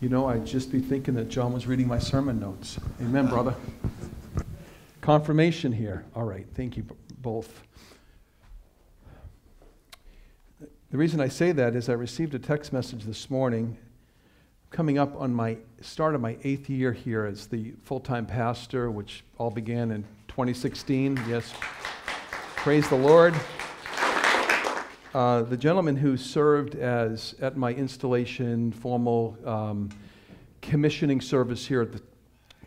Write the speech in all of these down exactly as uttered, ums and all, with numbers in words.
You know, I'd just be thinking that John was reading my sermon notes. Amen, brother. Confirmation here. All right, thank you both. The reason I say that is I received a text message this morning coming up on my start of my eighth year here as the full-time pastor, which all began in twenty sixteen. Yes, praise the Lord. Uh, the gentleman who served as at my installation formal um, commissioning service here at the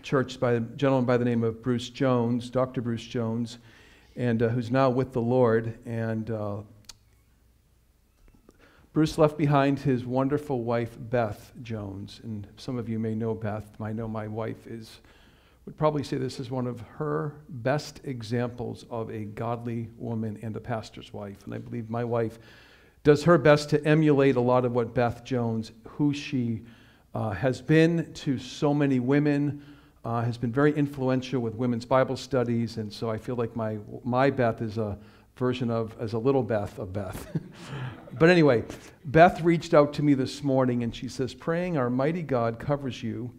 church by a gentleman by the name of Bruce Jones, Doctor Bruce Jones, and uh, who's now with the Lord. And uh, Bruce left behind his wonderful wife, Beth Jones, and some of you may know Beth. I know my wife is, would probably say this is one of her best examples of a godly woman and a pastor's wife, and I believe my wife does her best to emulate a lot of what Beth Jones, who she uh, has been to so many women, uh, has been very influential with women's Bible studies, and so I feel like my, my Beth is a version of as a little Beth of Beth. But anyway, Beth reached out to me this morning and she says, praying our mighty God covers you,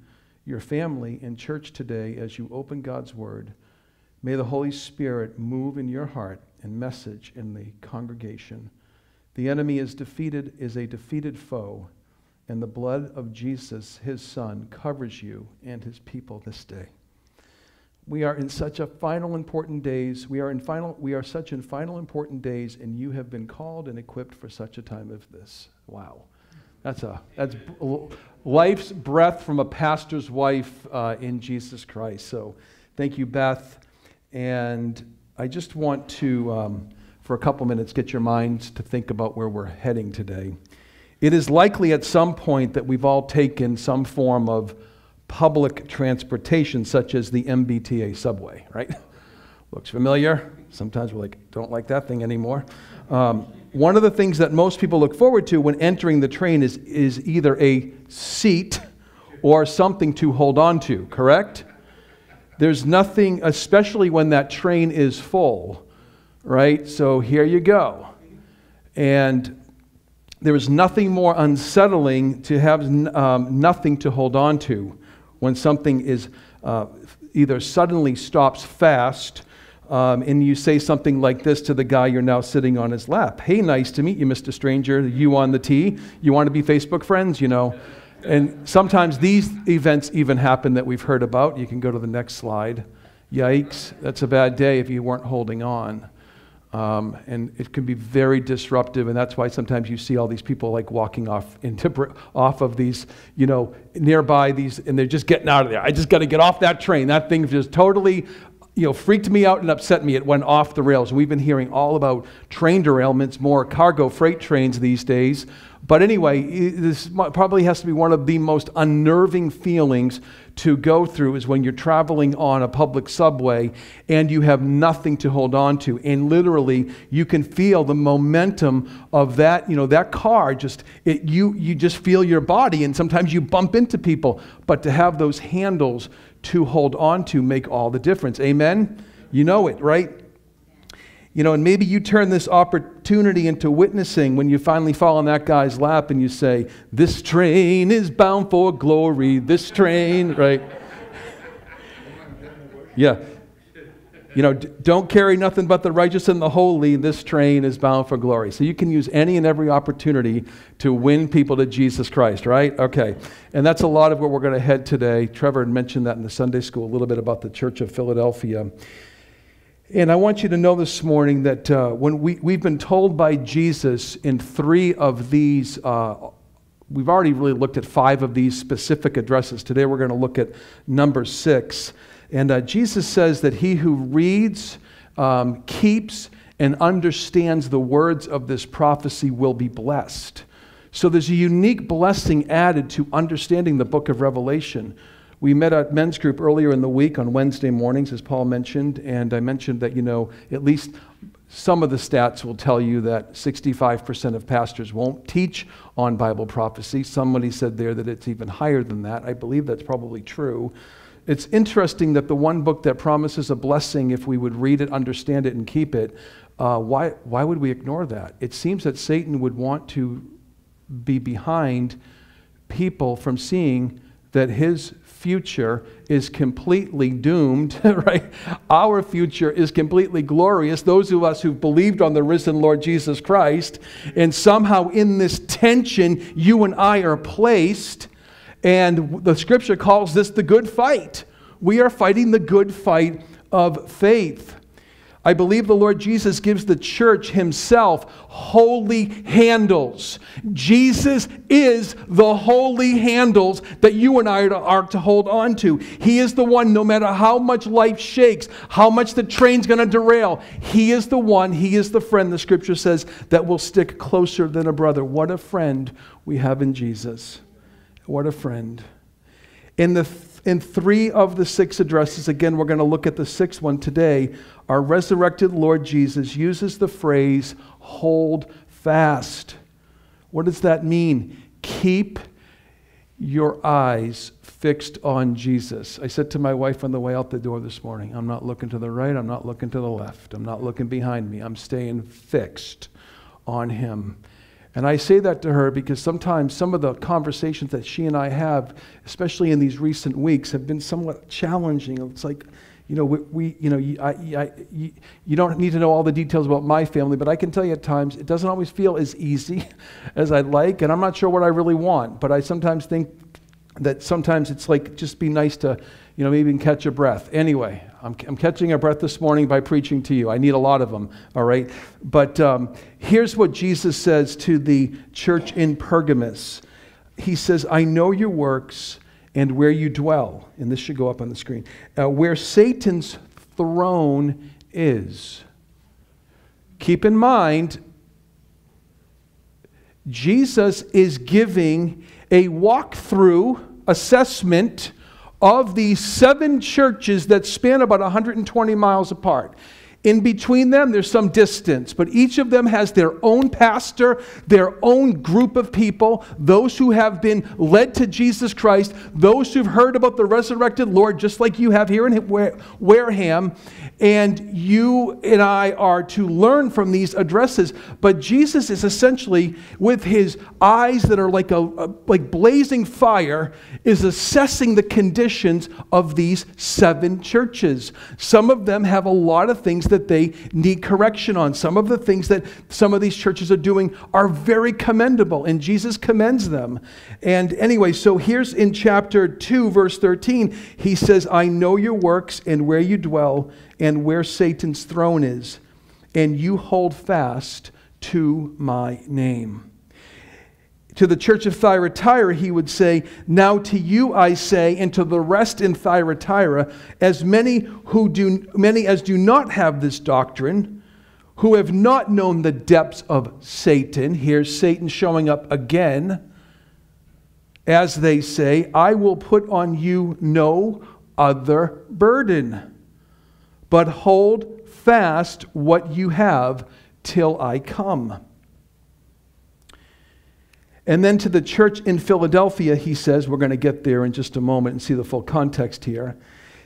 your family, and church today as you open God's word. May the Holy Spirit move in your heart and message in the congregation. The enemy is defeated, is a defeated foe, and the blood of Jesus, his son, covers you and his people this day. We are in such a final important days. We are in final, we are such in final important days, and you have been called and equipped for such a time as this. Wow. That's a that's life's breath from a pastor's wife uh, in Jesus Christ. So thank you, Beth. And I just want to, um, for a couple minutes, get your minds to think about where we're heading today. It is likely at some point that we've all taken some form of public transportation, such as the M B T A subway, right? Looks familiar. Sometimes we're like, don't like that thing anymore. Um, one of the things that most people look forward to when entering the train is, is either a seat or something to hold on to, correct? There's nothing, especially when that train is full, right? So here you go. And there is nothing more unsettling to have um, nothing to hold on to when something is uh, either suddenly stops fast, um, and you say something like this to the guy you're now sitting on his lap. Hey, nice to meet you, Mister Stranger. You on the tee? You want to be Facebook friends, you know? And sometimes these events even happen that we've heard about. You can go to the next slide. Yikes, that's a bad day if you weren't holding on. Um, and it can be very disruptive, and that's why sometimes you see all these people like walking off into off of these, you know, nearby these, and they're just getting out of there. I just got to get off that train. That thing just totally, you know, freaked me out and upset me. It went off the rails. We've been hearing all about train derailments, more cargo freight trains these days. But anyway, this probably has to be one of the most unnerving feelings to go through is when you're traveling on a public subway and you have nothing to hold on to. And literally, you can feel the momentum of that, you know, that car. Just it, you, you just feel your body, and sometimes you bump into people. But to have those handles to hold on to make all the difference. Amen? You know it, right? You know, and maybe you turn this opportunity into witnessing when you finally fall on that guy's lap and you say, this train is bound for glory, this train, right? Yeah. You know, don't carry nothing but the righteous and the holy, this train is bound for glory. So you can use any and every opportunity to win people to Jesus Christ, right? Okay. And that's a lot of where we're going to head today. Trevor mentioned that in the Sunday school, a little bit about the Church of Philadelphia. And I want you to know this morning that uh, when we, we've been told by Jesus in three of these, uh, we've already really looked at five of these specific addresses. Today we're going to look at number six. And uh, Jesus says that he who reads, um, keeps, and understands the words of this prophecy will be blessed. So there's a unique blessing added to understanding the book of Revelation. We met at men's group earlier in the week on Wednesday mornings, as Paul mentioned, and I mentioned that, you know, at least some of the stats will tell you that sixty-five percent of pastors won't teach on Bible prophecy. Somebody said there that it's even higher than that. I believe that's probably true. It's interesting that the one book that promises a blessing if we would read it, understand it, and keep it, uh, why, why would we ignore that? It seems that Satan would want to be behind people from seeing that his future is completely doomed, right? Our future is completely glorious, those of us who've believed on the risen Lord Jesus Christ, and somehow in this tension you and I are placed, and the scripture calls this the good fight. We are fighting the good fight of faith. I believe the Lord Jesus gives the church himself holy handles. Jesus is the holy handles that you and I are to hold on to. He is the one, no matter how much life shakes, how much the train's going to derail, he is the one, he is the friend, the scripture says, that will stick closer than a brother. What a friend we have in Jesus. What a friend. In the In three of the six addresses, again, we're going to look at the sixth one today, our resurrected Lord Jesus uses the phrase, hold fast. What does that mean? Keep your eyes fixed on Jesus. I said to my wife on the way out the door this morning, I'm not looking to the right, I'm not looking to the left, I'm not looking behind me, I'm staying fixed on him. And I say that to her because sometimes some of the conversations that she and I have, especially in these recent weeks, have been somewhat challenging. It's like, you know, we, we you know, I, I, you, you don't need to know all the details about my family, but I can tell you at times it doesn't always feel as easy as I'd like, and I'm not sure what I really want. But I sometimes think that sometimes it's like just be nice to, you know, maybe even catch a breath. Anyway, I'm, I'm catching a breath this morning by preaching to you. I need a lot of them, all right? But um, here's what Jesus says to the church in Pergamus. He says, I know your works and where you dwell. And this should go up on the screen. Uh, where Satan's throne is. Keep in mind, Jesus is giving a walkthrough assessment of these seven churches that span about one hundred twenty miles apart. In between them, there's some distance, but each of them has their own pastor, their own group of people, those who have been led to Jesus Christ, those who've heard about the resurrected Lord, just like you have here in Wareham, and you and I are to learn from these addresses. But Jesus is essentially, with his eyes that are like a, a like blazing fire, is assessing the conditions of these seven churches. Some of them have a lot of things that they need correction on. Some of the things that some of these churches are doing are very commendable, and Jesus commends them. And anyway, so here's in chapter two, verse thirteen, he says, I know your works and where you dwell and where Satan's throne is, and you hold fast to my name. To the church of Thyatira, he would say, now to you I say, and to the rest in Thyatira, as many who do many as do not have this doctrine, who have not known the depths of Satan. Here's Satan showing up again. As they say, I will put on you no other burden, but hold fast what you have till I come. And then to the church in Philadelphia, he says, we're going to get there in just a moment and see the full context here.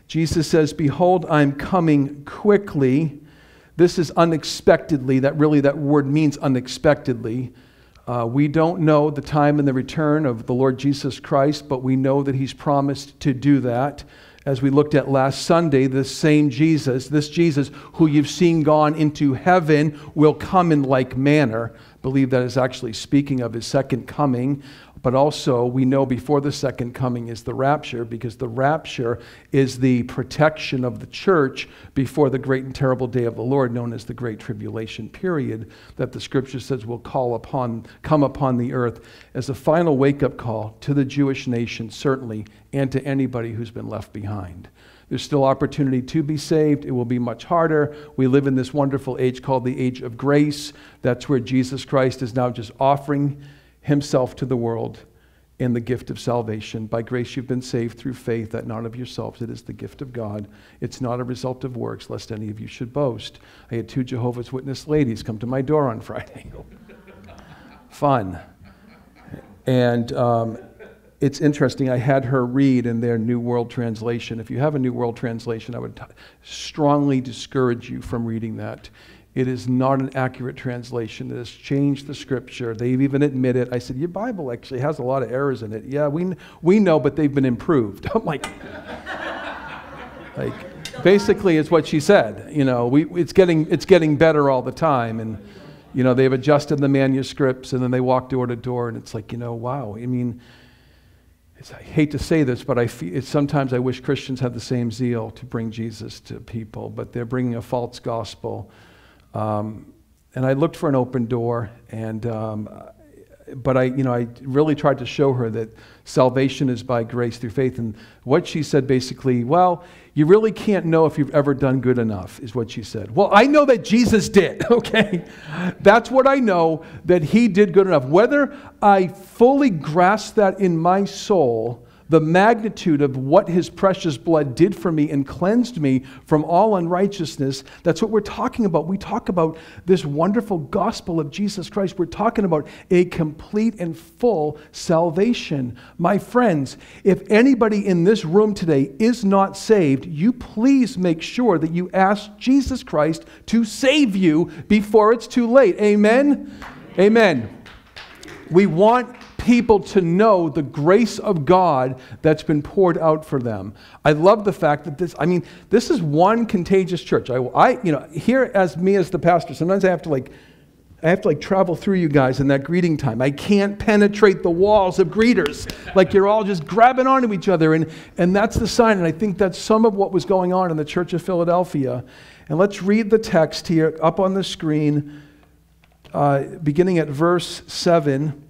Jesus says, behold, I'm coming quickly. This is unexpectedly. That really, that word means unexpectedly. Uh, we don't know the time and the return of the Lord Jesus Christ, but we know that he's promised to do that. As we looked at last Sunday, this same Jesus, this Jesus who you've seen gone into heaven, will come in like manner. Believe that is actually speaking of his second coming, but also we know before the second coming is the rapture, because the rapture is the protection of the church before the great and terrible day of the Lord, known as the Great Tribulation period, that the scripture says will call upon, come upon the earth as a final wake-up call to the Jewish nation, certainly, and to anybody who's been left behind. There's still opportunity to be saved. It will be much harder. We live in this wonderful age called the age of grace. That's where Jesus Christ is now just offering himself to the world in the gift of salvation. By grace you've been saved through faith, that not of yourselves. It is the gift of God. It's not a result of works, lest any of you should boast. I had two Jehovah's Witness ladies come to my door on Friday. Fun. And um, it's interesting, I had her read in their New World Translation. If you have a New World Translation, I would strongly discourage you from reading that. It is not an accurate translation. It has changed the scripture. They've even admitted. I said, your Bible actually has a lot of errors in it. Yeah, we, we know, but they've been improved. I'm like, like, basically it's what she said. You know, we, it's, getting, it's getting better all the time. And, you know, they've adjusted the manuscripts, and then they walk door to door, and it's like, you know, wow. I mean, it's, I hate to say this, but I feel, it's, sometimes I wish Christians had the same zeal to bring Jesus to people, but they're bringing a false gospel. Um, and I looked for an open door, and um, but I, you know, I really tried to show her that salvation is by grace through faith. And what she said basically, well, you really can't know if you've ever done good enough, is what she said. Well, I know that Jesus did, okay? That's what I know, that he did good enough. Whether I fully grasp that in my soul, the magnitude of what his precious blood did for me and cleansed me from all unrighteousness, that's what we're talking about. We talk about this wonderful gospel of Jesus Christ. We're talking about a complete and full salvation. My friends, if anybody in this room today is not saved, you please make sure that you ask Jesus Christ to save you before it's too late. Amen? Amen. Amen. We want people to know the grace of God that's been poured out for them. I love the fact that this, I mean, this is one contagious church. I, I you know, here as me as the pastor, sometimes I have to like, I have to like travel through you guys in that greeting time. I can't penetrate the walls of greeters. Like you're all just grabbing onto each other, and, and that's the sign, and I think that's some of what was going on in the Church of Philadelphia. And let's read the text here up on the screen, uh, beginning at verse seven.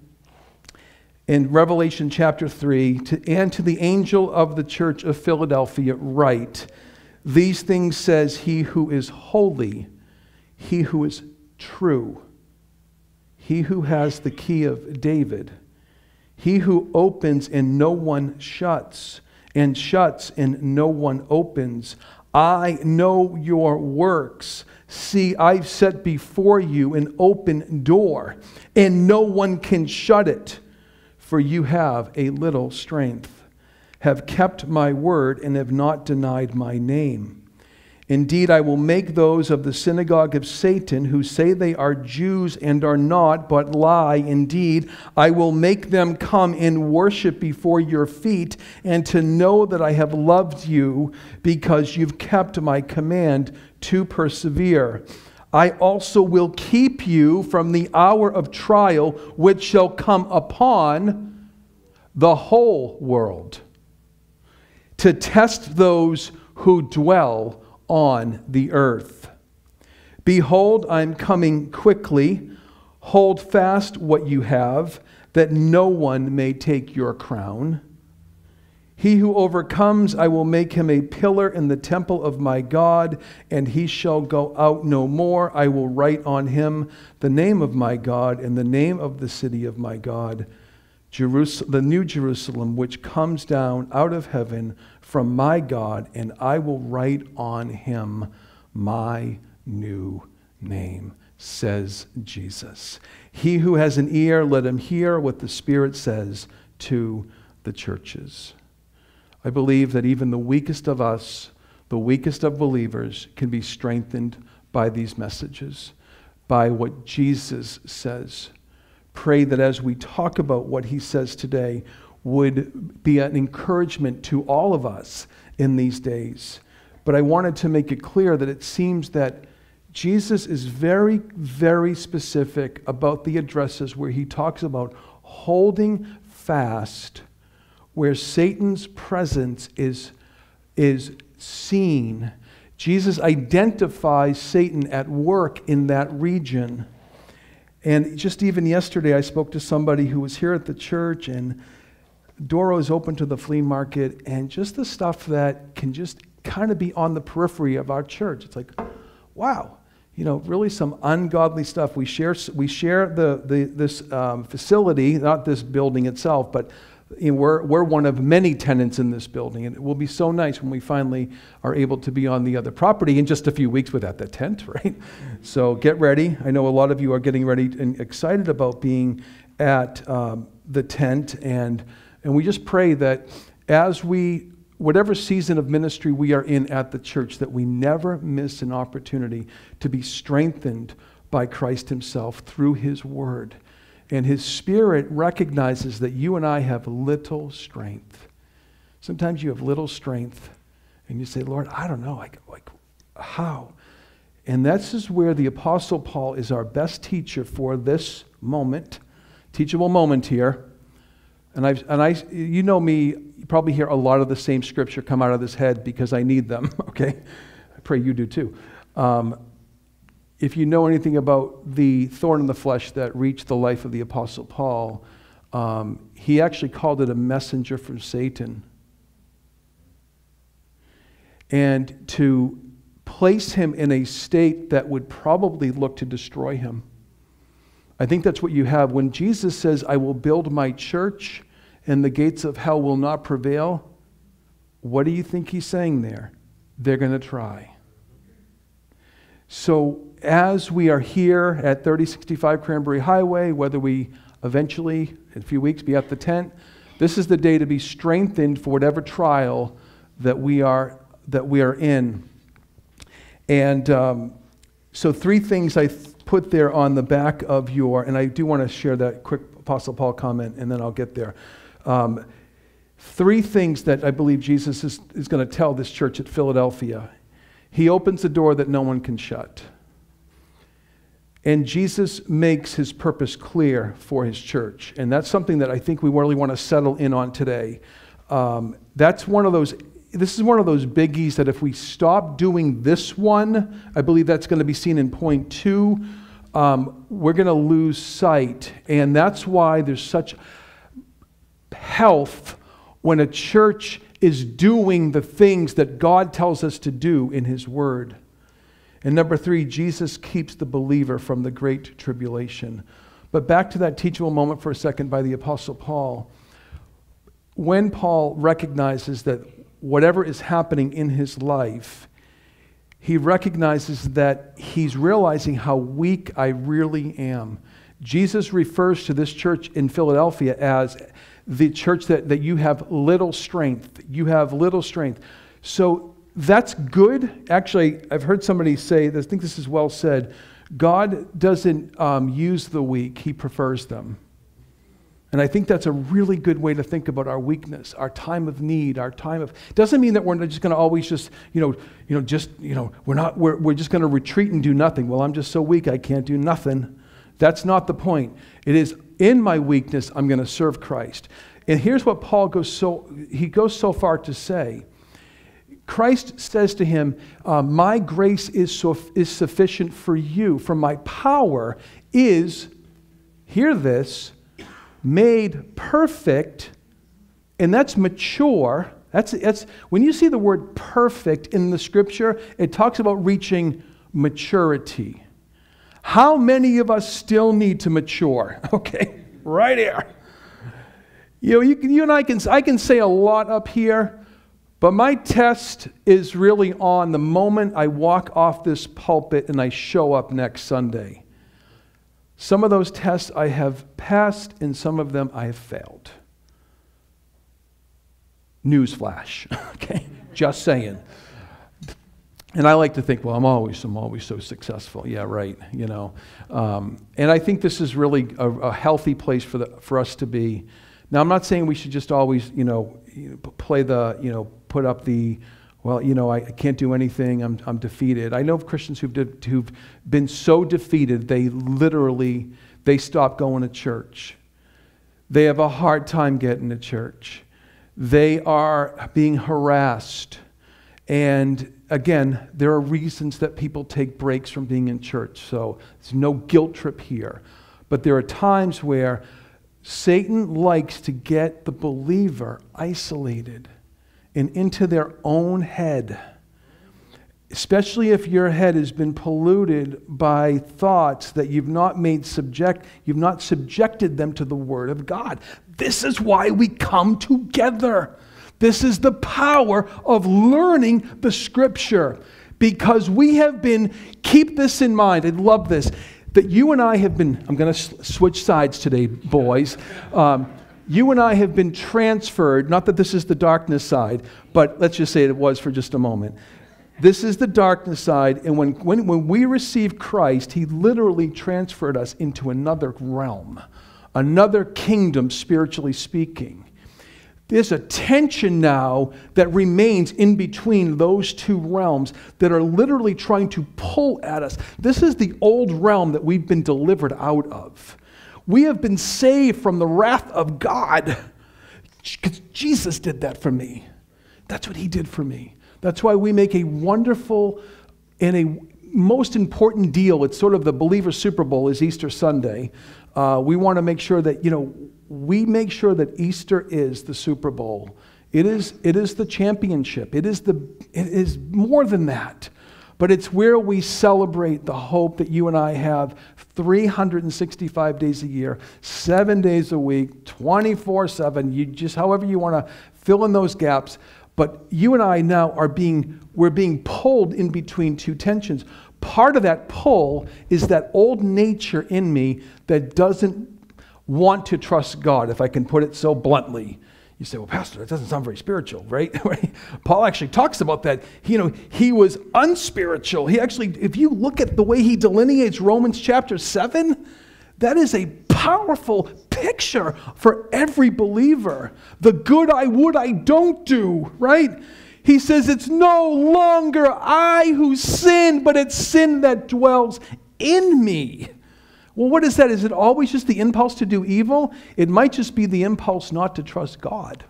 In Revelation chapter three, to, and to the angel of the church of Philadelphia write, these things says he who is holy, he who is true, he who has the key of David, he who opens and no one shuts, and shuts and no one opens. I know your works. See, I've set before you an open door, and no one can shut it. For you have a little strength, have kept my word, and have not denied my name. Indeed, I will make those of the synagogue of Satan who say they are Jews and are not, but lie. Indeed, I will make them come and worship before your feet, and to know that I have loved you because you've kept my command to persevere. I also will keep you from the hour of trial which shall come upon the whole world to test those who dwell on the earth. Behold, I'm coming quickly. Hold fast what you have, that no one may take your crown. He who overcomes, I will make him a pillar in the temple of my God, and he shall go out no more. I will write on him the name of my God and the name of the city of my God, Jerusalem, the new Jerusalem, which comes down out of heaven from my God, and I will write on him my new name, says Jesus. He who has an ear, let him hear what the Spirit says to the churches. I believe that even the weakest of us, the weakest of believers, can be strengthened by these messages, by what Jesus says. Pray that as we talk about what he says today, would be an encouragement to all of us in these days. But I wanted to make it clear that it seems that Jesus is very, very specific about the addresses where he talks about holding fast where Satan's presence is, is seen. Jesus identifies Satan at work in that region. And just even yesterday, I spoke to somebody who was here at the church, and Doro is open to the flea market, and just the stuff that can just kind of be on the periphery of our church. It's like, wow, you know, really some ungodly stuff. We share, we share the, the, this um, facility, not this building itself, but And we're, we're one of many tenants in this building, and it will be so nice when we finally are able to be on the other property in just a few weeks without the tent, right? So get ready. I know a lot of you are getting ready and excited about being at um, the tent, and, and we just pray that as we whatever season of ministry we are in at the church, that we never miss an opportunity to be strengthened by Christ himself through his word. And his Spirit recognizes that you and I have little strength. Sometimes you have little strength and you say, Lord, I don't know, like, like how? And this is where the Apostle Paul is our best teacher for this moment, teachable moment here. And, I've, and I, you know me, you probably hear a lot of the same scripture come out of this head because I need them, okay? I pray you do too. Um, If you know anything about the thorn in the flesh that reached the life of the Apostle Paul, um, he actually called it a messenger from Satan. And to place him in a state that would probably look to destroy him. I think that's what you have. When Jesus says, I will build my church and the gates of hell will not prevail, what do you think he's saying there? They're going to try. So as we are here at thirty sixty-five Cranberry Highway, whether we eventually, in a few weeks, be at the tent, this is the day to be strengthened for whatever trial that we are, that we are in. And um, so three things I th put there on the back of your, and I do want to share that quick Apostle Paul comment, and then I'll get there. Um, three things that I believe Jesus is, is going to tell this church at Philadelphia. He opens a door that no one can shut. And Jesus makes his purpose clear for his church. And that's something that I think we really want to settle in on today. Um, that's one of those, this is one of those biggies that if we stop doing this one, I believe that's going to be seen in point two, um, we're going to lose sight. And that's why there's such health when a church is doing the things that God tells us to do in his word. And number three, Jesus keeps the believer from the great tribulation. But back to that teachable moment for a second by the Apostle Paul. When Paul recognizes that whatever is happening in his life, he recognizes that he's realizing how weak I really am. Jesus refers to this church in Philadelphia as the church that, that you have little strength. You have little strength. So that's good. Actually, I've heard somebody say, I think this is well said, God doesn't um, use the weak, he prefers them. And I think that's a really good way to think about our weakness, our time of need, our time of, doesn't mean that we're just going to always just, you know, you know, just, you know, we're not, we're, we're just going to retreat and do nothing. Well, I'm just so weak, I can't do nothing. That's not the point. It is, in my weakness, I'm going to serve Christ. And here's what Paul goes so, he goes so far to say. Christ says to him, uh, my grace is, so, is sufficient for you, for my power is, hear this, made perfect, and that's mature. That's, that's, when you see the word perfect in the scripture, it talks about reaching maturity. How many of us still need to mature? Okay, right here. You know, you, can, you and I can, I can say a lot up here, but my test is really on the moment I walk off this pulpit and I show up next Sunday. Some of those tests I have passed and some of them I have failed. Newsflash, okay, just saying. And I like to think, well, I'm always, I'm always so successful. Yeah, right, you know. Um, and I think this is really a, a healthy place for, the, for us to be. Now, I'm not saying we should just always, you know, play the, you know, put up the, well, you know, I, I can't do anything, I'm, I'm defeated. I know of Christians who've, de who've been so defeated, they literally, they stop going to church. They have a hard time getting to church. They are being harassed. And again, there are reasons that people take breaks from being in church, so there's no guilt trip here. But there are times where Satan likes to get the believer isolated and into their own head, especially if your head has been polluted by thoughts that you've not made subject, you've not subjected them to the Word of God. This is why we come together. This is the power of learning the scripture, because we have been, keep this in mind, I love this, that you and I have been, I'm going to switch sides today, boys. Um, You and I have been transferred, not that this is the darkness side, but let's just say it was for just a moment. This is the darkness side, and when, when, when we received Christ, he literally transferred us into another realm, another kingdom, spiritually speaking. There's a tension now that remains in between those two realms that are literally trying to pull at us. This is the old realm that we've been delivered out of. We have been saved from the wrath of God because Jesus did that for me. That's what he did for me. That's why we make a wonderful and a most important deal. It's sort of the believer Super Bowl is Easter Sunday. Uh, we want to make sure that, you know, we make sure that Easter is the Super Bowl. It is, it is the championship. It is, the, it is more than that. But it's where we celebrate the hope that you and I have three hundred sixty-five days a year, seven days a week, twenty-four seven. You just, however you want to fill in those gaps. But you and I now are being, we're being pulled in between two tensions. Part of that pull is that old nature in me that doesn't want to trust God, if I can put it so bluntly. You say, well, Pastor, that doesn't sound very spiritual, right? Paul actually talks about that. He, you know, he was unspiritual. He actually, if you look at the way he delineates Romans chapter seven, that is a powerful picture for every believer. The good I would, I don't do, right? He says, it's no longer I who sin, but it's sin that dwells in me. Well, what is that? Is it always just the impulse to do evil? It might just be the impulse not to trust God.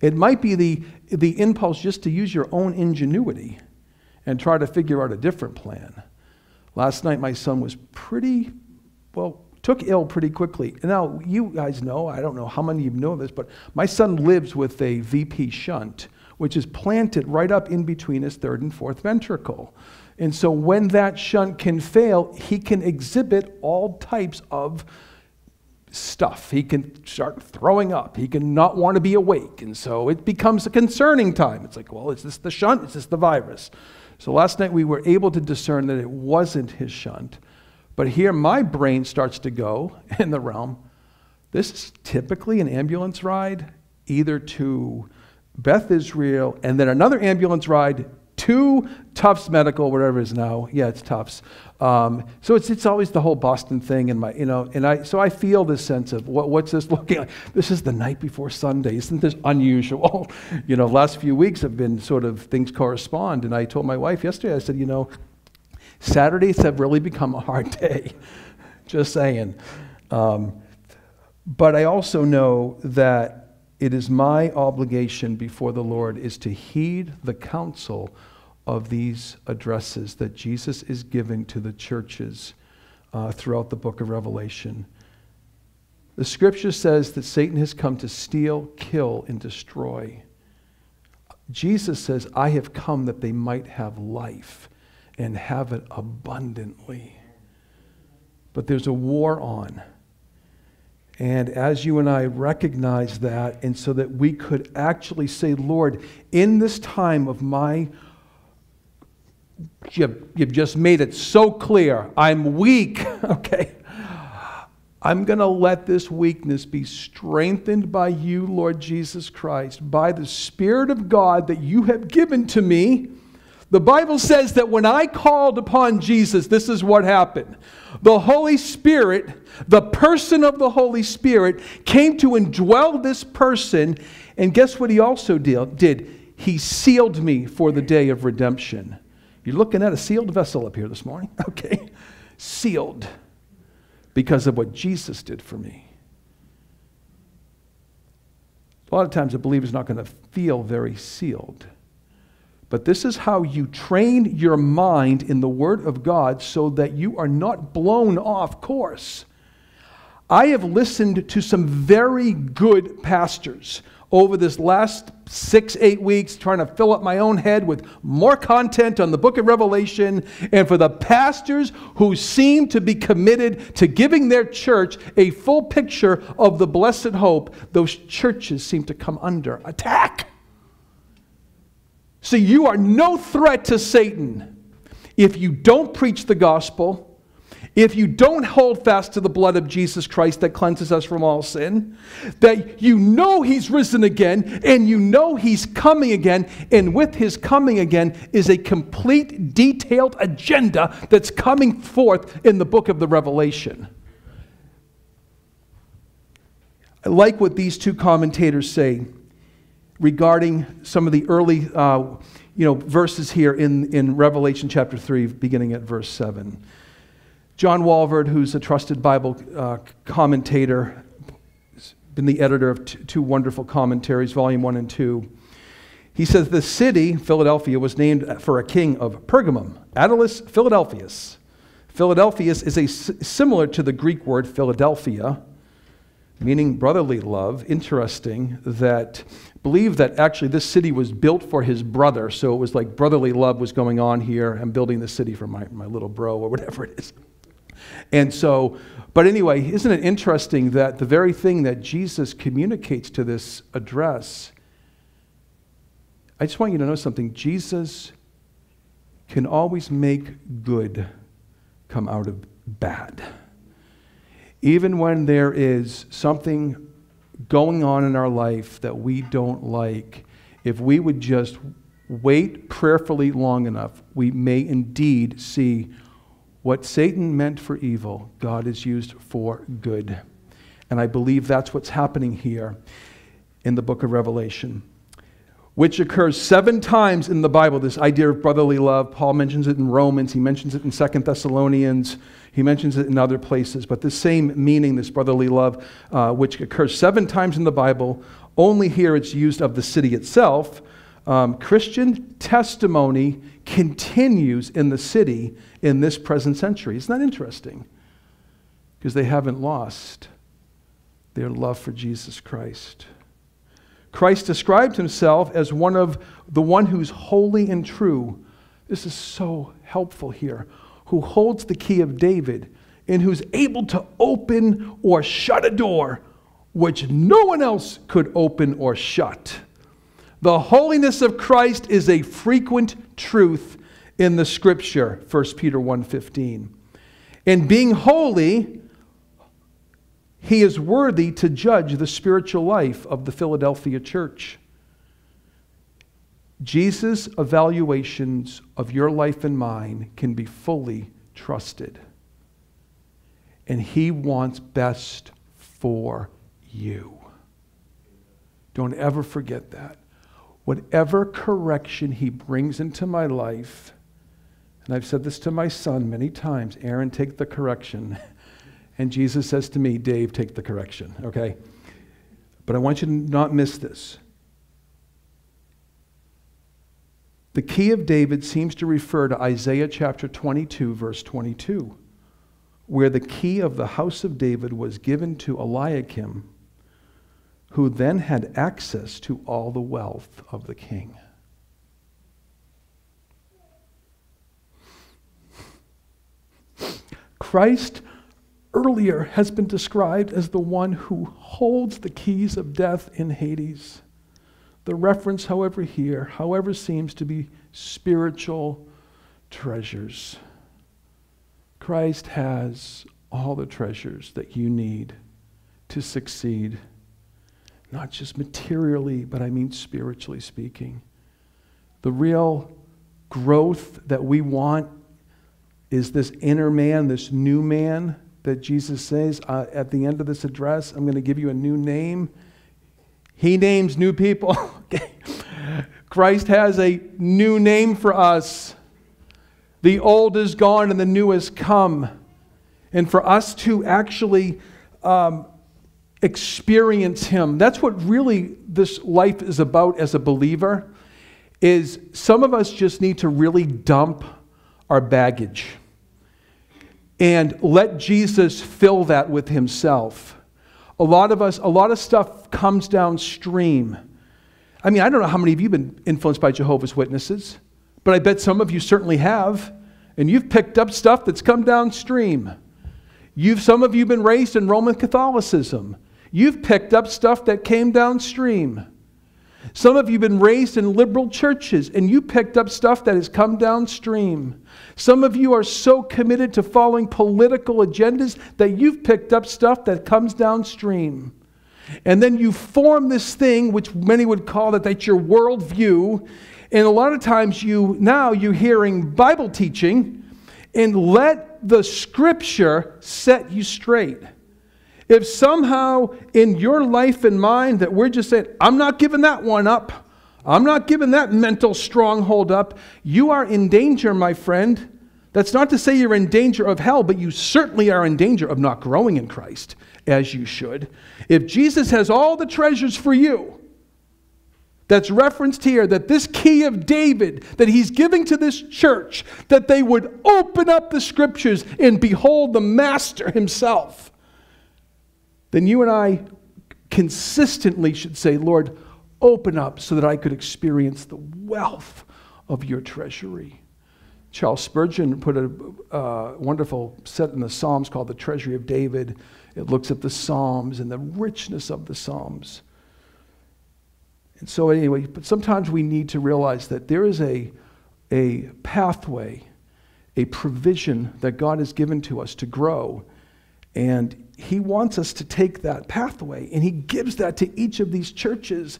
It might be the, the impulse just to use your own ingenuity and try to figure out a different plan. Last night, my son was pretty, well, took ill pretty quickly. Now, you guys know, I don't know how many of you know this, but my son lives with a V P shunt, which is planted right up in between his third and fourth ventricle. And so when that shunt can fail, he can exhibit all types of stuff. He can start throwing up. He can not want to be awake. And so it becomes a concerning time. It's like, well, is this the shunt? Is this the virus? So last night we were able to discern that it wasn't his shunt. But here my brain starts to go in the realm. This is typically an ambulance ride, either to Beth Israel and then another ambulance ride to Tufts Medical, whatever it is now. Yeah, it's Tufts. Um, so it's it's always the whole Boston thing, and my you know, and I so I feel this sense of what what's this looking like? This is the night before Sunday. Isn't this unusual? You know, last few weeks have been sort of things correspond, and I told my wife yesterday. I said, you know, Saturdays have really become a hard day. Just saying. Um, but I also know that it is my obligation before the Lord is to heed the counsel of these addresses that Jesus is giving to the churches uh, throughout the book of Revelation. The scripture says that Satan has come to steal, kill, and destroy. Jesus says, I have come that they might have life and have it abundantly. But there's a war on. And as you and I recognize that, and so that we could actually say, Lord, in this time of my, you've, you've just made it so clear, I'm weak, okay? I'm going to let this weakness be strengthened by you, Lord Jesus Christ, by the Spirit of God that you have given to me. The Bible says that when I called upon Jesus, this is what happened. The Holy Spirit, the person of the Holy Spirit, came to indwell this person. And guess what he also did? He sealed me for the day of redemption. You're looking at a sealed vessel up here this morning. Okay. Sealed because of what Jesus did for me. A lot of times a believer's not going to feel very sealed. But this is how you train your mind in the Word of God so that you are not blown off course. I have listened to some very good pastors over this last six, eight weeks trying to fill up my own head with more content on the book of Revelation. And for the pastors who seem to be committed to giving their church a full picture of the blessed hope, those churches seem to come under attack. So you are no threat to Satan if you don't preach the gospel, if you don't hold fast to the blood of Jesus Christ that cleanses us from all sin, that you know he's risen again, and you know he's coming again, and with his coming again is a complete, detailed agenda that's coming forth in the book of the Revelation. I like what these two commentators say regarding some of the early uh, you know, verses here in, in Revelation chapter three, beginning at verse seven. John Walvoord, who's a trusted Bible uh, commentator, has been the editor of two wonderful commentaries, volume one and two. He says, the city, Philadelphia, was named for a king of Pergamum, Attalus Philadelphus. Philadelphus is a, similar to the Greek word Philadelphia, meaning brotherly love. Interesting that, believe that actually this city was built for his brother, so it was like brotherly love was going on here. I'm building this city for my, my little bro or whatever it is. And so, but anyway, isn't it interesting that the very thing that Jesus communicates to this address, I just want you to know something. Jesus can always make good come out of bad. Even when there is something going on in our life that we don't like, if we would just wait prayerfully long enough, we may indeed see what Satan meant for evil, God has used for good. And I believe that's what's happening here in the book of Revelation, which occurs seven times in the Bible, this idea of brotherly love. Paul mentions it in Romans. He mentions it in Second Thessalonians. He mentions it in other places. But this same meaning, this brotherly love, uh, which occurs seven times in the Bible, only here it's used of the city itself. Um, Christian testimony continues in the city in this present century. Isn't that interesting? Because they haven't lost their love for Jesus Christ. Christ described himself as one of the one who's holy and true. This is so helpful here. Who holds the key of David and who's able to open or shut a door which no one else could open or shut. The holiness of Christ is a frequent truth in the scripture, First Peter one fifteen. And being holy, he is worthy to judge the spiritual life of the Philadelphia church. Jesus' evaluations of your life and mine can be fully trusted. And he wants best for you. Don't ever forget that. Whatever correction he brings into my life, and I've said this to my son many times, Aaron, take the correction. And Jesus says to me, Dave, take the correction, okay? But I want you to not miss this. The key of David seems to refer to Isaiah chapter twenty-two, verse twenty-two, where the key of the house of David was given to Eliakim, who then had access to all the wealth of the king. Christ earlier has been described as the one who holds the keys of death in Hades. The reference, however, here, however, seems to be spiritual treasures. Christ has all the treasures that you need to succeed, not just materially, but I mean spiritually speaking. The real growth that we want is this inner man, this new man, that Jesus says uh, at the end of this address, I'm going to give you a new name. He names new people. Christ has a new name for us. The old is gone and the new has come. And for us to actually um, experience him, that's what really this life is about as a believer, is some of us just need to really dump our baggage and let Jesus fill that with himself. A lot of us, a lot of stuff comes downstream. I mean, I don't know how many of you have been influenced by Jehovah's Witnesses, but I bet some of you certainly have, and you've picked up stuff that's come downstream. You've, some of you have been raised in Roman Catholicism. You've picked up stuff that came downstream. Some of you have been raised in liberal churches and you picked up stuff that has come downstream. Some of you are so committed to following political agendas that you've picked up stuff that comes downstream. And then you form this thing, which many would call that, that's your worldview. And a lot of times you now you're hearing Bible teaching, and let the Scripture set you straight. If somehow in your life and mind that we're just saying, I'm not giving that one up, I'm not giving that mental stronghold up, you are in danger, my friend. That's not to say you're in danger of hell, but you certainly are in danger of not growing in Christ as you should. If Jesus has all the treasures for you, that's referenced here, that this key of David that he's giving to this church, that they would open up the Scriptures and behold the Master himself, then you and I consistently should say, Lord, open up so that I could experience the wealth of your treasury. Charles Spurgeon put a uh, wonderful set in the Psalms called The Treasury of David. It looks at the Psalms and the richness of the Psalms. And so anyway, but sometimes we need to realize that there is a, a pathway, a provision that God has given to us to grow. And he wants us to take that pathway. And he gives that to each of these churches.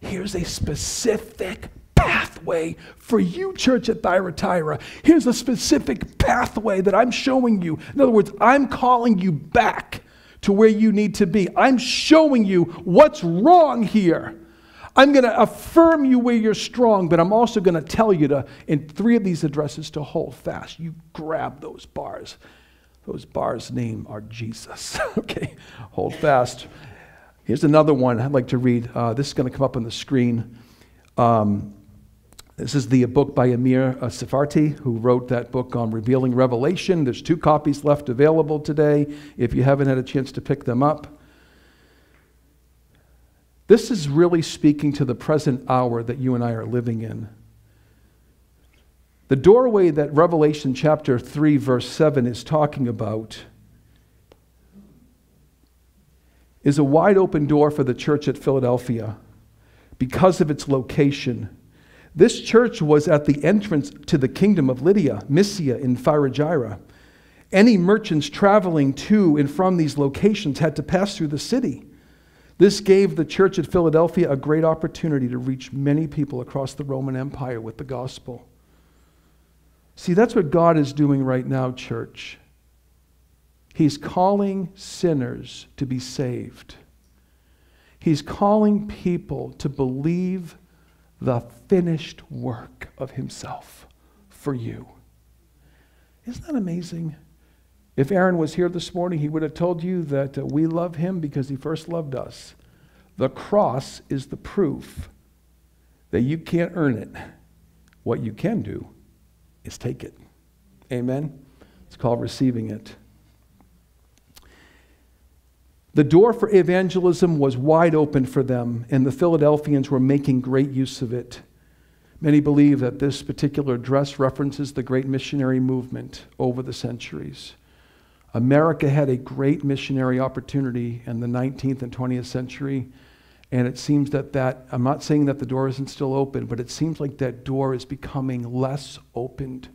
Here's a specific pathway for you, church at Thyatira. Here's a specific pathway that I'm showing you. In other words, I'm calling you back to where you need to be. I'm showing you what's wrong here. I'm going to affirm you where you're strong, but I'm also going to tell you to, in three of these addresses, to hold fast. You grab those bars. Those bars' name are Jesus. Okay, hold fast. Here's another one I'd like to read. Uh, this is going to come up on the screen. Um, this is the book by Amir uh, Sapaty, who wrote that book on revealing Revelation. There's two copies left available today, if you haven't had a chance to pick them up. This is really speaking to the present hour that you and I are living in. The doorway that Revelation chapter three, verse seven is talking about is a wide open door for the church at Philadelphia because of its location. This church was at the entrance to the kingdom of Lydia, Mysia, in Phrygia. Any merchants traveling to and from these locations had to pass through the city. This gave the church at Philadelphia a great opportunity to reach many people across the Roman Empire with the gospel. See, that's what God is doing right now, church. He's calling sinners to be saved. He's calling people to believe the finished work of himself for you. Isn't that amazing? If Aaron was here this morning, he would have told you that uh, we love him because he first loved us. The cross is the proof that you can't earn it. What you can do is take it. Amen? It's called receiving it. The door for evangelism was wide open for them, and the Philadelphians were making great use of it. Many believe that this particular address references the great missionary movement over the centuries. America had a great missionary opportunity in the nineteenth and twentieth century, and it seems that that, I'm not saying that the door isn't still open, but it seems like that door is becoming less opened.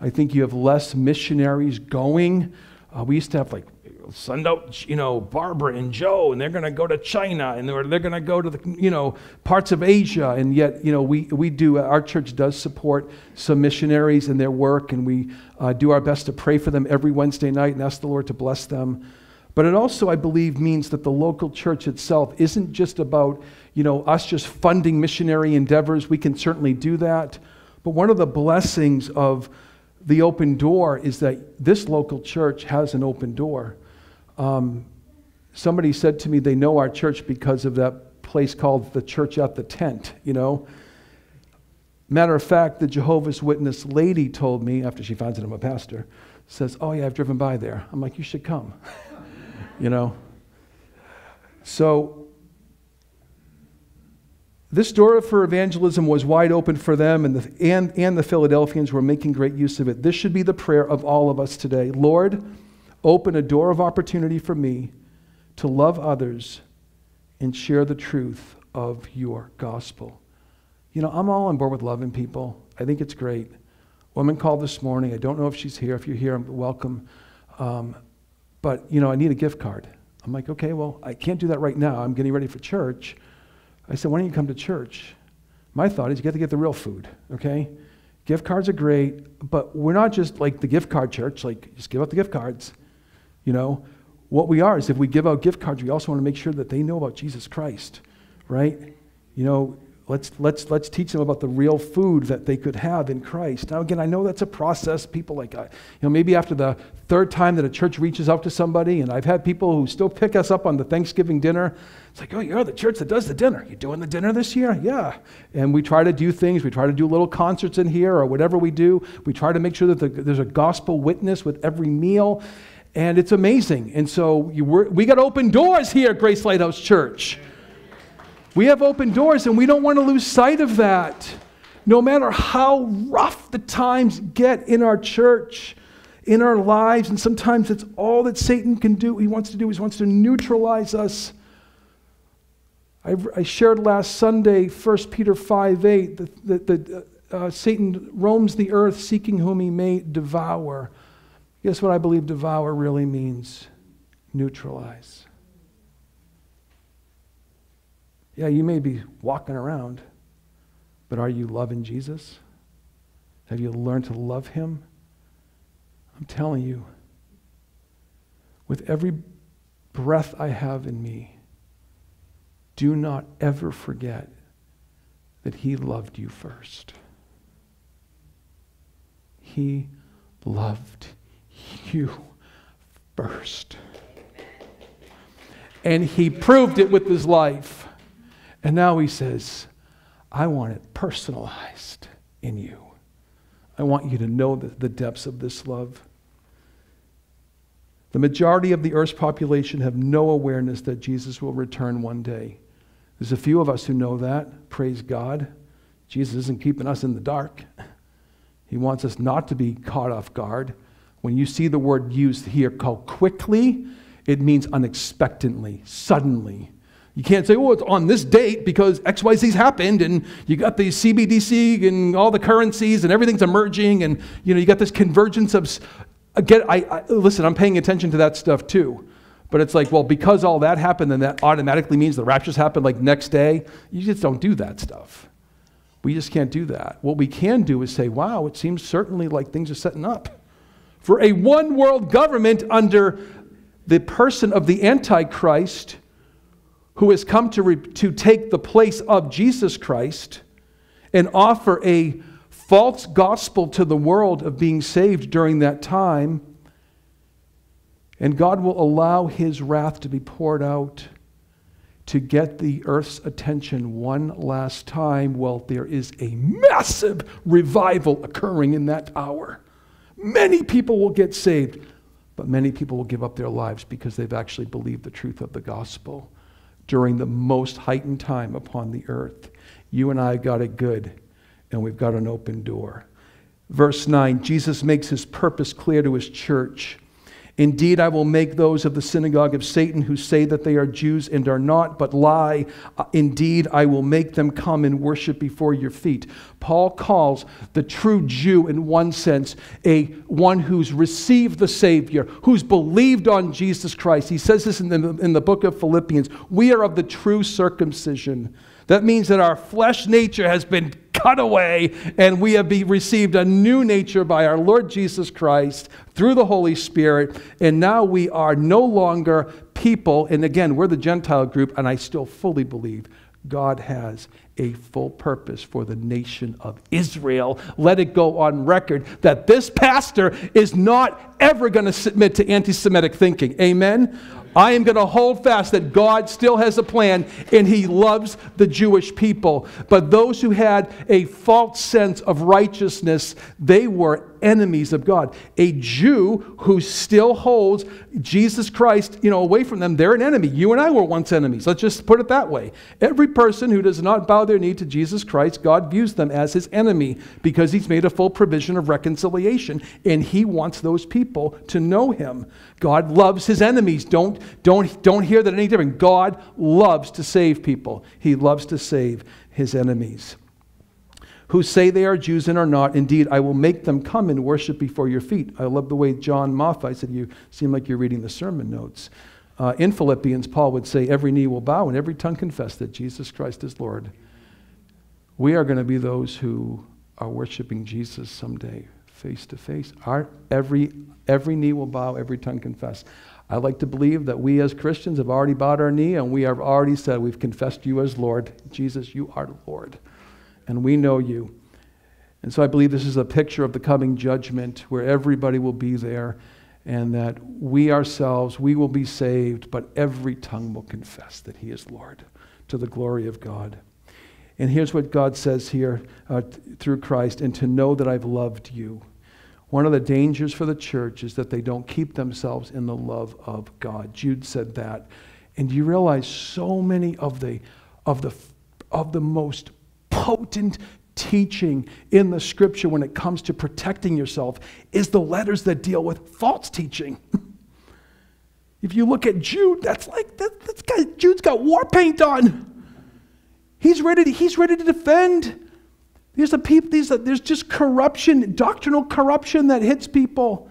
I think you have less missionaries going. Uh, we used to have like, send out, you know, Barbara and Joe, and they're going to go to China, and they're, they're going to go to, the, you know, parts of Asia, and yet, you know, we, we do, our church does support some missionaries and their work, and we uh, do our best to pray for them every Wednesday night and ask the Lord to bless them. But it also, I believe, means that the local church itself isn't just about, you know, us just funding missionary endeavors. We can certainly do that. But one of the blessings of the open door is that this local church has an open door. Um, somebody said to me they know our church because of that place called the Church at the Tent, you know. Matter of fact, the Jehovah's Witness lady told me, after she finds out I'm a pastor, says, oh yeah, I've driven by there. I'm like, you should come, you know. So this door for evangelism was wide open for them, and the, and, and the Philadelphians were making great use of it. This should be the prayer of all of us today. Lord, open a door of opportunity for me to love others and share the truth of your gospel. You know, I'm all on board with loving people. I think it's great. Woman called this morning. I don't know if she's here. If you're here, I'm welcome. Um, but, you know, I need a gift card. I'm like, okay, well, I can't do that right now. I'm getting ready for church. I said, why don't you come to church? My thought is you got to get the real food, okay? Gift cards are great, but we're not just like the gift card church, like just give out the gift cards, you know? What we are is if we give out gift cards, we also want to make sure that they know about Jesus Christ, right? You know, let's, let's, let's teach them about the real food that they could have in Christ. Now, again, I know that's a process. People like, I, you know, maybe after the third time that a church reaches out to somebody, and I've had people who still pick us up on the Thanksgiving dinner. It's like, oh, you're the church that does the dinner. You're doing the dinner this year? Yeah. And we try to do things. We try to do little concerts in here or whatever we do. We try to make sure that the, there's a gospel witness with every meal. And it's amazing. And so you were, we got open doors here at Grace Lighthouse Church. We have open doors, and we don't want to lose sight of that. No matter how rough the times get in our church, in our lives, and sometimes it's all that Satan can do. He wants to do is wants to neutralize us. I, I shared last Sunday, First Peter five eight, that the, the, uh, Satan roams the earth seeking whom he may devour. Guess what I believe devour really means? Neutralize. Yeah, you may be walking around, but are you loving Jesus? Have you learned to love him? I'm telling you, with every breath I have in me, do not ever forget that he loved you first. He loved you. You first. And he proved it with his life. And now he says, I want it personalized in you. I want you to know the, the depths of this love. The majority of the earth's population have no awareness that Jesus will return one day. There's a few of us who know that. Praise God. Jesus isn't keeping us in the dark. He wants us not to be caught off guard. When you see the word used here called quickly, it means unexpectedly, suddenly. You can't say, oh, it's on this date because X Y Z's happened and you got the C B D C and all the currencies and everything's emerging and you know you got this convergence of, again, I, I, listen, I'm paying attention to that stuff too. But it's like, well, because all that happened, then that automatically means the rapture's happened like next day. You just don't do that stuff. We just can't do that. What we can do is say, wow, it seems certainly like things are setting up for a one world government under the person of the Antichrist who has come to, re to take the place of Jesus Christ and offer a false gospel to the world of being saved during that time. And God will allow his wrath to be poured out to get the earth's attention one last time while there is a massive revival occurring in that hour. Many people will get saved, but many people will give up their lives because they've actually believed the truth of the gospel during the most heightened time upon the earth. You and I got it good, and we've got an open door. Verse nine, Jesus makes his purpose clear to his church. Indeed, I will make those of the synagogue of Satan who say that they are Jews and are not, but lie. Indeed, I will make them come and worship before your feet. Paul calls the true Jew, in one sense, a one who's received the Savior, who's believed on Jesus Christ. He says this in the, in the book of Philippians. We are of the true circumcision. That means that our flesh nature has been cut away and we have be received a new nature by our Lord Jesus Christ through the Holy Spirit. And now we are no longer people. And again, we're the Gentile group, and I still fully believe God has a full purpose for the nation of Israel. Let it go on record that this pastor is not ever going to submit to anti-Semitic thinking. Amen? I am going to hold fast that God still has a plan and he loves the Jewish people. But those who had a false sense of righteousness, they were enemies of God. A Jew who still holds Jesus Christ, you know, away from them, they're an enemy. You and I were once enemies. Let's just put it that way. Every person who does not bow their knee to Jesus Christ, God views them as his enemy because he's made a full provision of reconciliation and he wants those people to know him. God loves his enemies. Don't Don't, don't hear that any different. God loves to save people. He loves to save his enemies. Who say they are Jews and are not. Indeed, I will make them come and worship before your feet. I love the way John Moffat, I said, you seem like you're reading the sermon notes. Uh, in Philippians, Paul would say, every knee will bow and every tongue confess that Jesus Christ is Lord. We are going to be those who are worshiping Jesus someday, face to face. Our, every, every knee will bow, every tongue confess. I like to believe that we as Christians have already bowed our knee and we have already said, we've confessed you as Lord. Jesus, you are Lord. And we know you. And so I believe this is a picture of the coming judgment where everybody will be there and that we ourselves, we will be saved, but every tongue will confess that he is Lord to the glory of God. And here's what God says here uh, through Christ, and to know that I've loved you. One of the dangers for the church is that they don't keep themselves in the love of God. Jude said that. And you realize so many of the, of the, of the most potent teaching in the scripture when it comes to protecting yourself is the letters that deal with false teaching. If you look at Jude, that's like, that, this guy, Jude's got war paint on. He's ready to, he's ready to defend. There's, the peop, there's, the, there's just corruption, doctrinal corruption that hits people.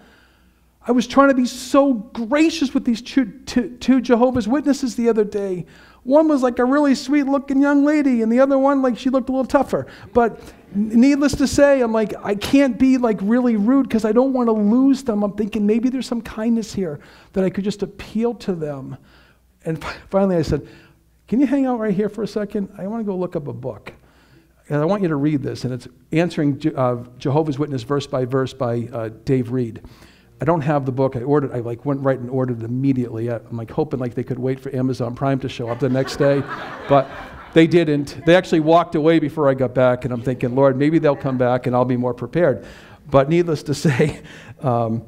I was trying to be so gracious with these two, two, two Jehovah's Witnesses the other day. One was like a really sweet-looking young lady, and the other one, like, she looked a little tougher. But needless to say, I'm like, I can't be, like, really rude because I don't want to lose them. I'm thinking maybe there's some kindness here that I could just appeal to them. And finally I said, can you hang out right here for a second? I want to go look up a book. And I want you to read this, and it's Answering Jehovah's Witness Verse by Verse by uh, Dave Reed. I don't have the book. I ordered, I like went right and ordered it immediately. I'm like hoping like they could wait for Amazon Prime to show up the next day, but they didn't. They actually walked away before I got back, and I'm thinking, Lord, maybe they'll come back and I'll be more prepared. But needless to say, um,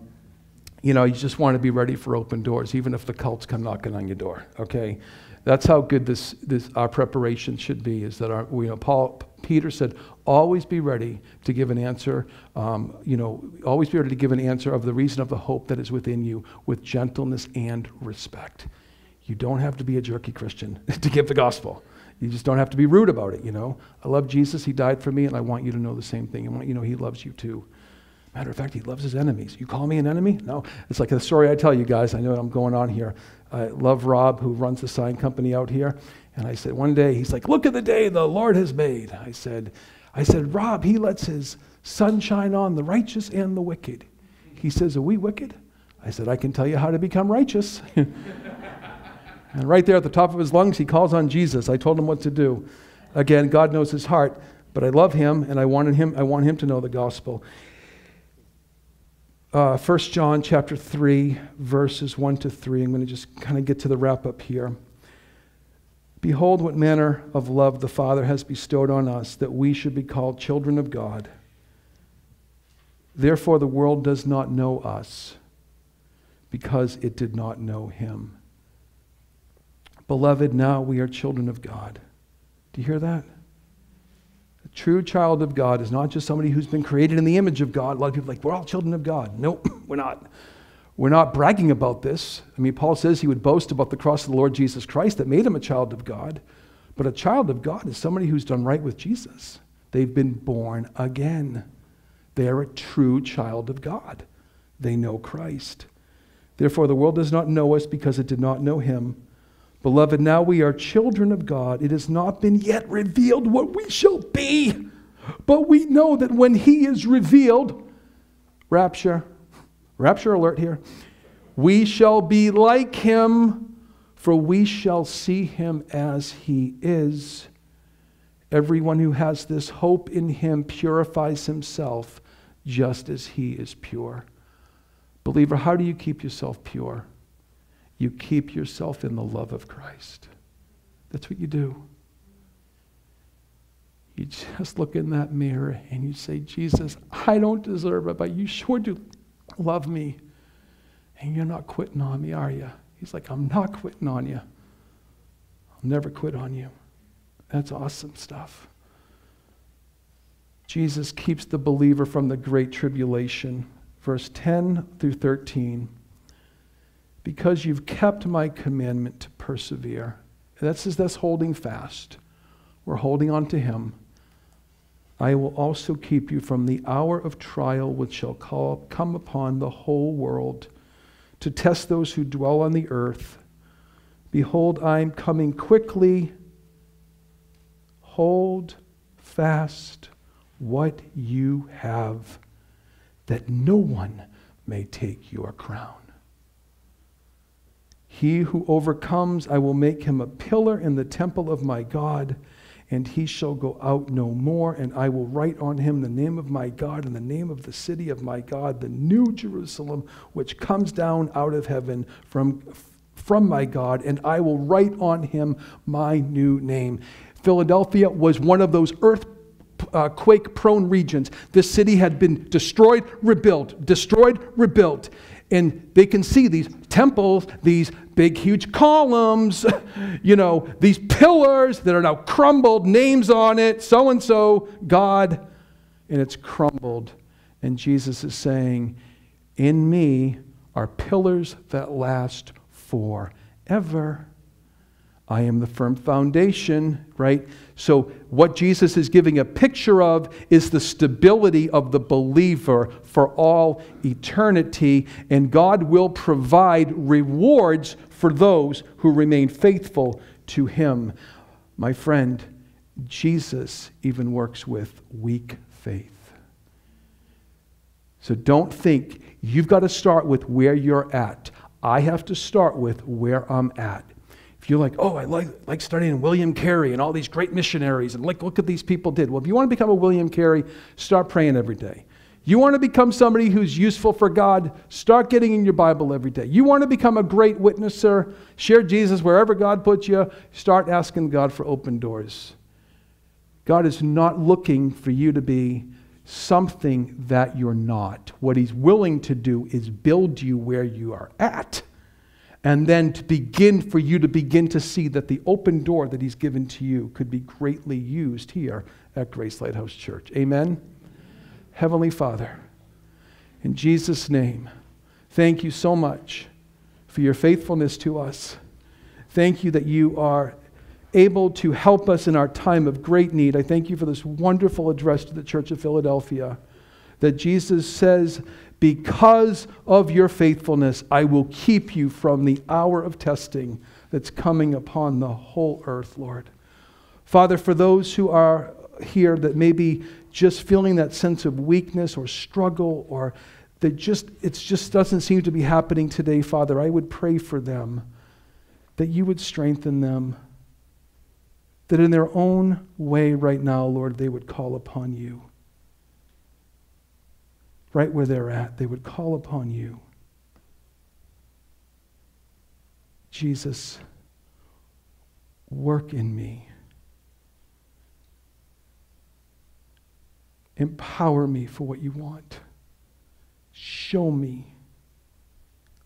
you know, you just want to be ready for open doors, even if the cults come knocking on your door, okay? That's how good this, this our preparation should be, is that our, you know, Paul, Peter said, always be ready to give an answer, um, you know, always be ready to give an answer of the reason of the hope that is within you with gentleness and respect. You don't have to be a jerky Christian to give the gospel. You just don't have to be rude about it, you know. I love Jesus, he died for me, and I want you to know the same thing. I want you to know he loves you too. Matter of fact, he loves his enemies. You call me an enemy? No. It's like the story I tell you guys. I know what I'm going on here. I love Rob, who runs the sign company out here. And I said, one day, he's like, look at the day the Lord has made. I said, I said, Rob, he lets his sun shine on the righteous and the wicked. He says, are we wicked? I said, I can tell you how to become righteous. And right there at the top of his lungs, he calls on Jesus. I told him what to do. Again, God knows his heart, but I love him, and I wanted him, I want him to know the gospel. Uh, First John chapter three, verses one to three. I'm going to just kind of get to the wrap up here. Behold what manner of love the Father has bestowed on us, that we should be called children of God. Therefore the world does not know us, because it did not know him. Beloved, now we are children of God. Do you hear that? A true child of God is not just somebody who's been created in the image of God. A lot of people are like, we're all children of God. No, we're not. We're not bragging about this. I mean, Paul says he would boast about the cross of the Lord Jesus Christ that made him a child of God. But a child of God is somebody who's done right with Jesus. They've been born again. They are a true child of God. They know Christ. Therefore, the world does not know us because it did not know him. Beloved, now we are children of God. It has not been yet revealed what we shall be. But we know that when he is revealed, rapture, rapture alert here, we shall be like him, for we shall see him as he is. Everyone who has this hope in him purifies himself just as he is pure. Believer, how do you keep yourself pure? You keep yourself in the love of Christ. That's what you do. You just look in that mirror and you say, Jesus, I don't deserve it, but you sure do love me. And you're not quitting on me, are you? He's like, I'm not quitting on you. I'll never quit on you. That's awesome stuff. Jesus keeps the believer from the great tribulation. Verse ten through thirteen. because you've kept my commandment to persevere. That's, that's holding fast. We're holding on to him. I will also keep you from the hour of trial which shall call, come upon the whole world to test those who dwell on the earth. Behold, I am coming quickly. Hold fast what you have, that no one may take your crown. He who overcomes, I will make him a pillar in the temple of my God, and he shall go out no more, and I will write on him the name of my God and the name of the city of my God, the new Jerusalem, which comes down out of heaven from, from my God, and I will write on him my new name. Philadelphia was one of those earth Uh, quake-prone regions. This city had been destroyed, rebuilt, destroyed, rebuilt. And they can see these temples, these big, huge columns, you know, these pillars that are now crumbled, names on it, so-and-so, God, and it's crumbled. And Jesus is saying, in me are pillars that last forever. I am the firm foundation, right? So what Jesus is giving a picture of is the stability of the believer for all eternity, and God will provide rewards for those who remain faithful to him. My friend, Jesus even works with weak faith. So don't think you've got to start with where you're at. I have to start with where I'm at. If you're like, oh, I like, like studying William Carey and all these great missionaries, and like, look at these people did. Well, if you want to become a William Carey, start praying every day. You want to become somebody who's useful for God, start getting in your Bible every day. You want to become a great witnesser, share Jesus wherever God puts you, start asking God for open doors. God is not looking for you to be something that you're not. What he's willing to do is build you where you are at. And then to begin, for you to begin to see that the open door that he's given to you could be greatly used here at Grace Lighthouse Church. Amen? Amen. Heavenly Father, in Jesus' name, thank you so much for your faithfulness to us. Thank you that you are able to help us in our time of great need. I thank you for this wonderful address to the Church of Philadelphia, that Jesus says, because of your faithfulness, I will keep you from the hour of testing that's coming upon the whole earth, Lord. Father, for those who are here that may be just feeling that sense of weakness or struggle, or that just, it just doesn't seem to be happening today, Father, I would pray for them, that you would strengthen them, that in their own way right now, Lord, they would call upon you. Right where they're at, they would call upon you. Jesus, work in me. Empower me for what you want. Show me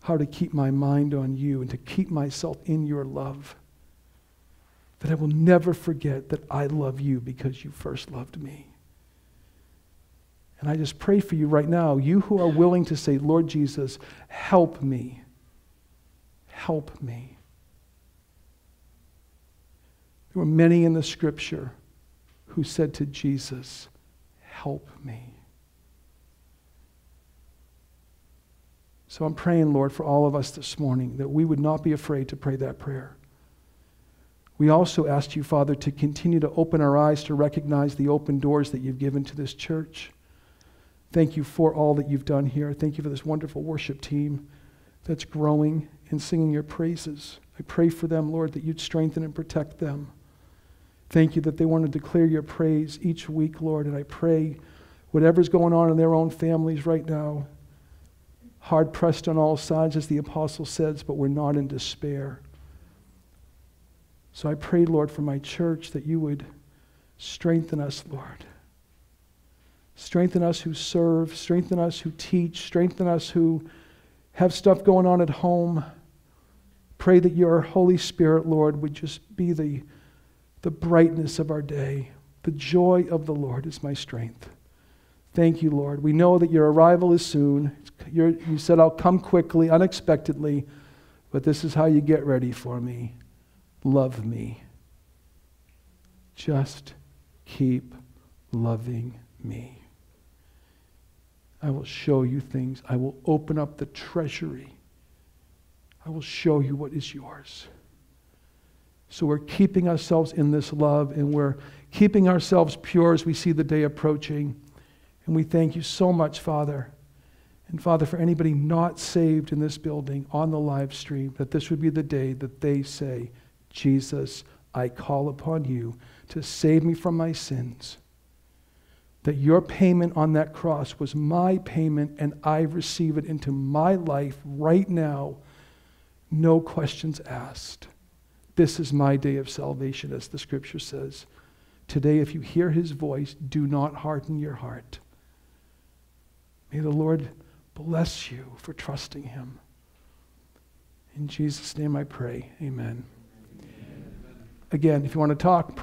how to keep my mind on you and to keep myself in your love, that I will never forget that I love you because you first loved me. And I just pray for you right now, you who are willing to say, Lord Jesus, help me. Help me. There were many in the scripture who said to Jesus, help me. So I'm praying, Lord, for all of us this morning, that we would not be afraid to pray that prayer. We also asked you, Father, to continue to open our eyes to recognize the open doors that you've given to this church. Thank you for all that you've done here. Thank you for this wonderful worship team that's growing and singing your praises. I pray for them, Lord, that you'd strengthen and protect them. Thank you that they want to declare your praise each week, Lord, and I pray whatever's going on in their own families right now, hard pressed on all sides, as the apostle says, but we're not in despair. So I pray, Lord, for my church, that you would strengthen us, Lord. Strengthen us who serve, strengthen us who teach, strengthen us who have stuff going on at home. Pray that your Holy Spirit, Lord, would just be the, the brightness of our day. The joy of the Lord is my strength. Thank you, Lord. We know that your arrival is soon. You're, you said, I'll come quickly, unexpectedly. But this is how you get ready for me. Love me. Just keep loving me. I will show you things. I will open up the treasury. I will show you what is yours. So we're keeping ourselves in this love, and we're keeping ourselves pure as we see the day approaching. And we thank you so much, Father. And Father, for anybody not saved in this building, on the live stream, that this would be the day that they say, Jesus, I call upon you to save me from my sins. That your payment on that cross was my payment, and I receive it into my life right now. No questions asked. This is my day of salvation, as the scripture says. Today, if you hear his voice, do not harden your heart. May the Lord bless you for trusting him. In Jesus' name I pray, amen. Again, if you want to talk, pray.